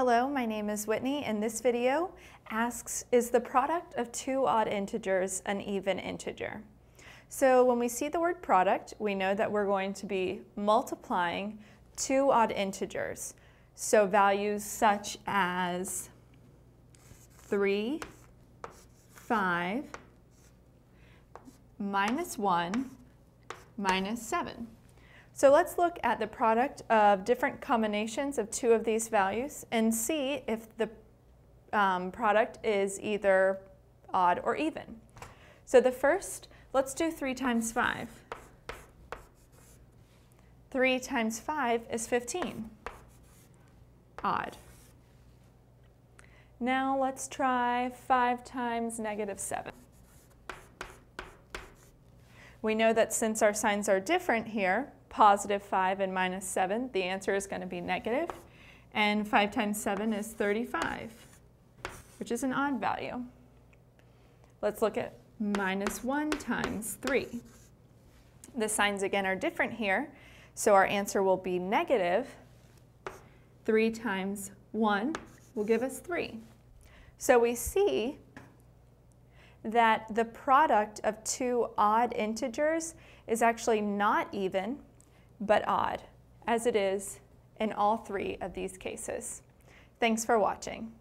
Hello, my name is Whitney, and this video asks, is the product of two odd integers an even integer? So when we see the word product, we know that we're going to be multiplying two odd integers. So values such as 3, 5, minus 1, minus 7. So let's look at the product of different combinations of two of these values and see if the product is either odd or even. So the first, let's do 3 times 5. 3 times 5 is 15. Odd. Now let's try 5 times negative 7. We know that since our signs are different here, positive 5 and minus 7, the answer is going to be negative. And 5 times 7 is 35, which is an odd value. Let's look at minus 1 times 3. The signs again are different here, so our answer will be negative. 3 times 1 will give us 3. So we see that the product of two odd integers is actually not even, but odd, as it is in all three of these cases. Thanks for watching.